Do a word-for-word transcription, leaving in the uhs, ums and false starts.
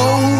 No